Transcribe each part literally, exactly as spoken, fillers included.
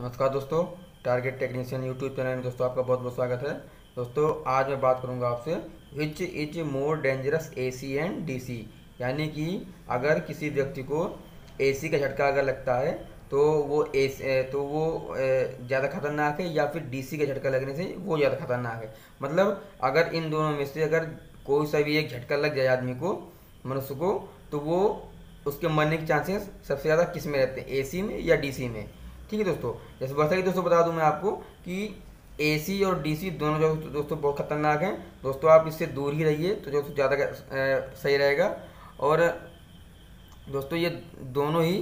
नमस्कार दोस्तों, target technician YouTube channel में दोस्तों आपका बहुत बहुत स्वागत है। दोस्तों आज मैं बात करूंगा आपसे which is more dangerous, AC and DC. यानी कि अगर किसी व्यक्ति को एसी का झटका अगर लगता है तो वो एसी तो वो ज़्यादा खतरनाक है या फिर डीसी का झटका लगने से वो ज़्यादा खतरनाक है। मतलब अगर इन दोनों में से अगर कोई सा भी एक झटका लग जाए आदमी को, मनुष्य को, तो वो उसके मरने के चांसेस सबसे ज़्यादा किस में रहते हैं, एसी में या डीसी में। ठीक है दोस्तों, जैसे वैसा ही दोस्तों बता दूं मैं आपको कि एसी और डीसी दोनों जो दोस्तों बहुत खतरनाक हैं। दोस्तों आप इससे दूर ही रहिए तो जो ज़्यादा सही रहेगा। और दोस्तों ये दोनों ही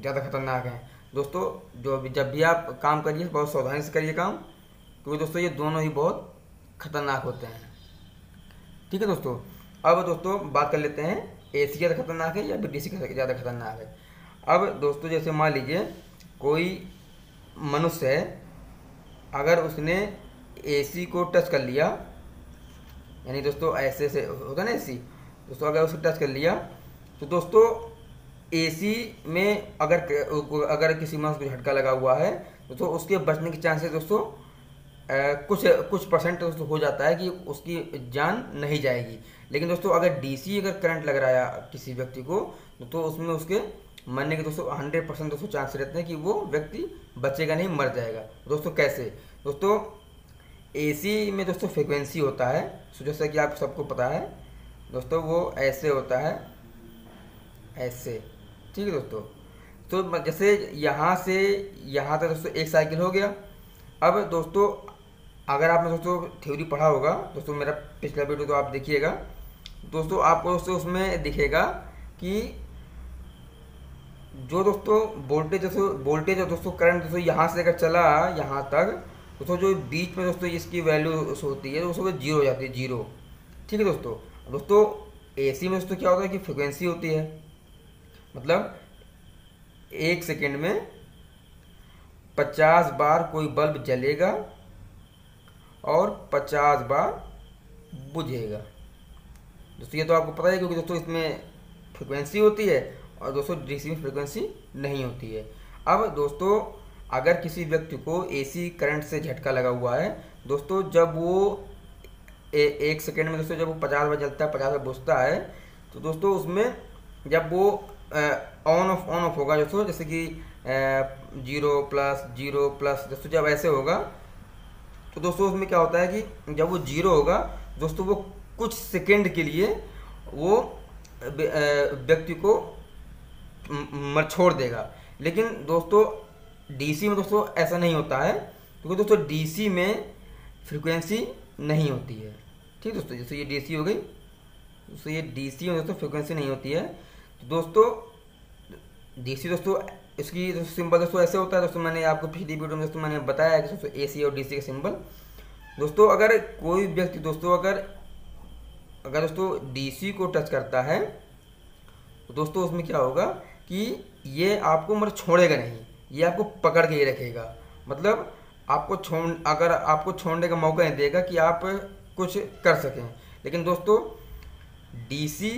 ज़्यादा खतरनाक हैं। दोस्तों जो जब भी आप काम करिए बहुत सावधानी से करिए काम, क्योंकि तो दोस्तों ये दोनों ही बहुत खतरनाक होते हैं। ठीक है दोस्तों, अब दोस्तों बात कर लेते हैं एसी ज़्यादा खतरनाक है या फिर डीसी ज़्यादा खतरनाक है। अब दोस्तों जैसे मान लीजिए कोई मनुष्य है, अगर उसने एसी को टच कर लिया, यानी दोस्तों ऐसे से होता है ना एसी, दोस्तों अगर उसको टच कर लिया तो दोस्तों एसी में अगर अगर किसी मनुष्य को झटका लगा हुआ है तो उसके बचने के चांसेस दोस्तों Uh, कुछ कुछ परसेंट दोस्तों हो जाता है कि उसकी जान नहीं जाएगी। लेकिन दोस्तों अगर डीसी अगर करंट लग रहा है किसी व्यक्ति को तो उसमें उसके मरने के दोस्तों हंड्रेड परसेंट दोस्तों चांस रहते हैं कि वो व्यक्ति बचेगा नहीं, मर जाएगा। दोस्तों कैसे, दोस्तों एसी में दोस्तों फ्रिक्वेंसी होता है, तो जैसा कि आप सबको पता है दोस्तों वो ऐसे होता है, ऐसे। ठीक है दोस्तों, तो जैसे यहाँ से यहाँ तक दोस्तों एक साइकिल हो गया। अब दोस्तों अगर आपने दोस्तों थ्योरी पढ़ा होगा, दोस्तों मेरा पिछला वीडियो तो आप देखिएगा दोस्तों, आपको दोस्तों उसमें दिखेगा कि जो दोस्तों वोल्टेज दोस्तों वोल्टेज और दोस्तों करंट दोस्तों यहाँ से अगर चला यहाँ तक दोस्तों जो बीच में दोस्तों इसकी वैल्यू होती है दोस्तों वो जीरो हो जाती है, जीरो। ठीक है दोस्तों, दोस्तों एसी में दोस्तों क्या होता है कि फ्रिक्वेंसी होती है, मतलब एक सेकेंड में पचास बार कोई बल्ब जलेगा और पचास बार बुझेगा। दोस्तों ये तो आपको पता है क्योंकि दोस्तों इसमें फ्रिक्वेंसी होती है और दोस्तों डीसी में फ्रिक्वेंसी नहीं होती है। अब दोस्तों अगर किसी व्यक्ति को एसी करंट से झटका लगा हुआ है दोस्तों, जब वो ए, एक सेकेंड में दोस्तों जब वो पचास बार जलता है, पचास बार बुझता है, तो दोस्तों उसमें जब वो ऑन ऑफ ऑन ऑफ होगा दोस्तों, जैसे कि जीरो प्लस जीरो प्लस दोस्तों जब ऐसे होगा तो दोस्तों उसमें क्या होता है कि जब वो जीरो होगा दोस्तों वो कुछ सेकंड के लिए वो व्यक्ति को मर छोड़ देगा। लेकिन दोस्तों डीसी में दोस्तों ऐसा नहीं होता है, क्योंकि तो दोस्तों डीसी में फ्रिक्वेंसी नहीं होती है। ठीक दोस्तों, जैसे ये डीसी हो गई, दोस्तों ये डीसी में दोस्तों फ्रिक्वेंसी नहीं होती है। दोस्तों डीसी दोस्तों इसकी दोस्तों सिंबल दोस्तों ऐसे होता है, दोस्तों मैंने आपको पिछली वीडियो में दोस्तों मैंने बताया कि दोस्तों एसी और डीसी का सिंबल। दोस्तों अगर कोई व्यक्ति दोस्तों अगर अगर दोस्तों डीसी को टच करता है तो दोस्तों उसमें क्या होगा कि ये आपको मगर छोड़ेगा नहीं, ये आपको पकड़ के ही रखेगा। मतलब आपको छोड़ अगर आपको छोड़ने का मौका नहीं देगा कि आप कुछ कर सकें। लेकिन दोस्तों डीसी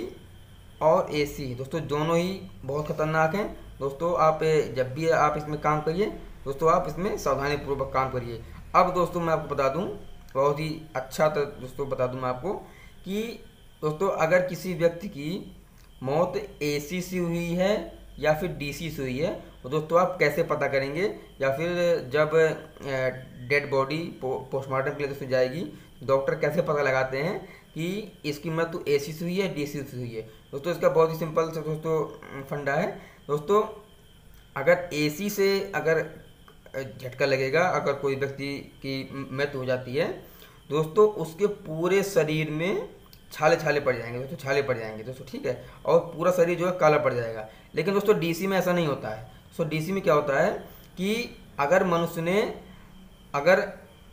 और एसी दोस्तों दोनों ही बहुत खतरनाक हैं। दोस्तों आप जब भी आप इसमें काम करिए दोस्तों आप इसमें सावधानी पूर्वक काम करिए। अब दोस्तों मैं आपको बता दूं, बहुत ही अच्छा दोस्तों बता दूं मैं आपको कि दोस्तों अगर किसी व्यक्ति की मौत एसी से हुई है या फिर डीसी से हुई है तो दोस्तों आप कैसे पता करेंगे, या फिर जब डेड बॉडी पोस्टमार्टम के लिए दोस्तों जाएगी डॉक्टर कैसे पता लगाते हैं कि इसकी मृत्यु एसी से हुई है डीसी से हुई है। दोस्तों इसका बहुत ही सिंपल सा दोस्तों फंडा है। दोस्तों अगर एसी से अगर झटका लगेगा, अगर कोई व्यक्ति की मृत्यु हो जाती है दोस्तों उसके पूरे शरीर में छाले छाले पड़ जाएंगे दोस्तों, छाले पड़ जाएंगे दोस्तों, ठीक है, और पूरा शरीर जो है काला पड़ जाएगा। लेकिन दोस्तों डीसी में ऐसा नहीं होता है। दोस्तों डीसी में क्या होता है कि अगर मनुष्य ने अगर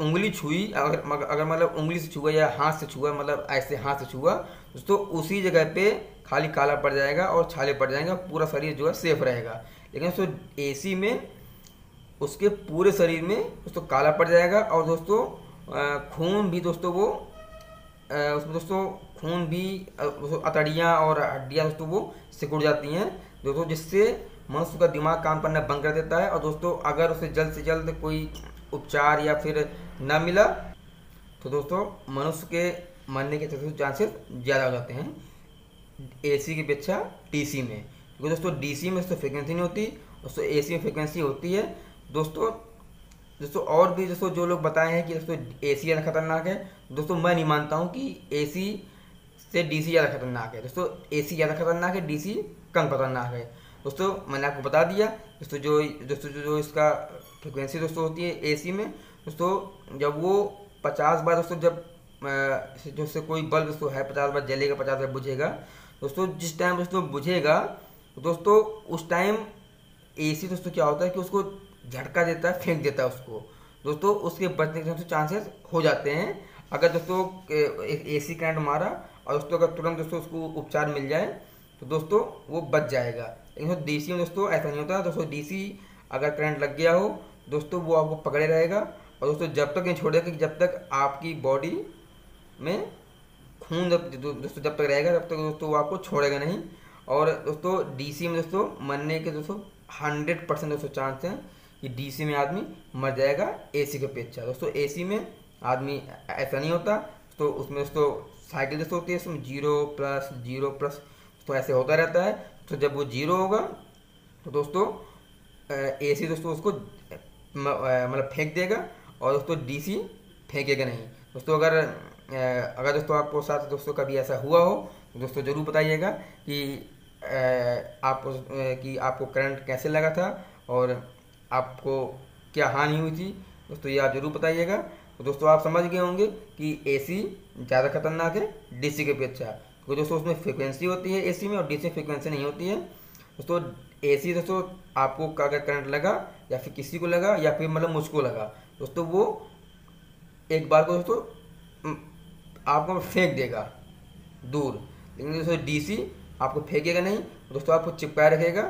उंगली छुई, अगर अगर मतलब उंगली से छुआ या हाथ से छुआ, मतलब ऐसे हाथ से छुआ दोस्तों उसी जगह पे खाली काला पड़ जाएगा और छाले पड़ जाएंगे, पूरा शरीर जो है सेफ रहेगा। लेकिन दोस्तों एसी में उसके पूरे शरीर में दोस्तों काला पड़ जाएगा और दोस्तों खून भी दोस्तों वो उसमें दोस्तों खून भी, अतड़ियाँ और हड्डियाँ दोस्तों वो सिकुड़ जाती हैं दोस्तों, जिससे मनुष्य का दिमाग काम करना बंद कर देता है। और दोस्तों अगर उसे जल्द से जल्द कोई उपचार या फिर ना मिला तो दोस्तों मनुष्य के मरने के चांसेस ज़्यादा हो जाते हैं एसी की अपेक्षा डीसी में, क्योंकि दोस्तों डीसी में तो फ्रिक्वेंसी नहीं होती, दोस्तों एसी में फ्रिक्वेंसी होती है। दोस्तों दोस्तों और भी दोस्तों जो लोग बताए हैं कि दोस्तों एसी ज़्यादा खतरनाक है, दोस्तों मैं नहीं मानता हूँ कि एसी से डीसी ज़्यादा खतरनाक है। दोस्तों एसी ज़्यादा खतरनाक है, डीसी कम खतरनाक है। दोस्तों मैंने आपको बता दिया दोस्तों जो दोस्तों जो, जो इसका फ्रिक्वेंसी दोस्तों होती है एसी में, दोस्तों जब वो पचास बार दोस्तों जब जैसे कोई बल्ब दोस्तों है पचास बार जलेगा, पचास बार बुझेगा, दोस्तों जिस टाइम दोस्तों बुझेगा दोस्तों उस टाइम एसी दोस्तों क्या होता है कि उसको झटका देता है, फेंक देता है उसको, दोस्तों उसके बचने के चांसेस हो जाते हैं। अगर दोस्तों एसी करंट मारा और दोस्तों अगर तुरंत दोस्तों उसको उपचार मिल जाए तो दोस्तों वो बच जाएगा। लेकिन डीसी में दोस्तों ऐसा नहीं होता। दोस्तों डीसी अगर करंट लग गया हो दोस्तों वो आपको पकड़े रहेगा और दोस्तों जब तक नहीं छोड़ेगा कि जब तक आपकी बॉडी में खून दोस्तों जब तक रहेगा तब तक दोस्तों वो आपको छोड़ेगा नहीं। और दोस्तों डीसी में दोस्तों मरने के दोस्तों हंड्रेड परसेंट दोस्तों चांस हैं कि डीसी में आदमी मर जाएगा एसी की अपेक्षा। दोस्तों एसी में आदमी ऐसा नहीं होता। तो उसमें दोस्तों साइकिल दोस्तों होती है, उसमें जीरो प्लस जीरो प्लस तो ऐसे होता रहता है। तो जब वो जीरो होगा तो दोस्तों एसी दोस्तों उसको मतलब फेंक देगा और दोस्तों डीसी फेंकेगा नहीं। दोस्तों अगर अगर दोस्तों आपको साथ दोस्तों कभी ऐसा हुआ हो दोस्तों ज़रूर बताइएगा कि आप कि आपको करंट कैसे लगा था और आपको क्या हानि हुई थी, दोस्तों ये आप ज़रूर बताइएगा। तो दोस्तों आप समझ गए होंगे कि एसी ज़्यादा खतरनाक है डीसी के अपेक्षा, क्योंकि दोस्तों उसमें फ्रिक्वेंसी होती है एसी में और डीसी में फ्रिक्वेंसी नहीं होती है। दोस्तों एसी दोस्तों आपको अगर करंट लगा या फिर किसी को लगा या फिर मतलब मुझको लगा दोस्तों वो एक बार को दोस्तों आपको फेंक देगा दूर, लेकिन दोस्तों डीसी आपको फेंकेगा नहीं, दोस्तों आपको चिपकाए रखेगा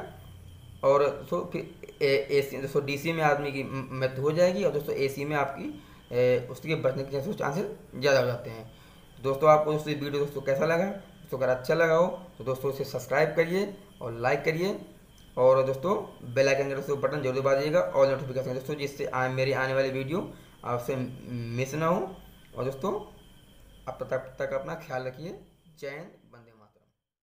और दोस्तों फिर एसी दोस्तों डीसी में आदमी की मृत्यु हो जाएगी और दोस्तों एसी में आपकी ए, उसके बचने के चांसेस ज़्यादा हो जाते हैं। दोस्तों आपको दोस्तों वीडियो दोस्तों कैसा लगा, दोस्तों अगर अच्छा लगा हो तो दोस्तों इसे सब्सक्राइब करिए और लाइक करिए और दोस्तों बेल आइकन का दोस्तों बटन जरूर दबाइएगा और नोटिफिकेशन दोस्तों जिससे मेरी आने वाली वीडियो आपसे मिस ना हो। और दोस्तों आप तब तक अपना ख्याल रखिए। जय हिंद।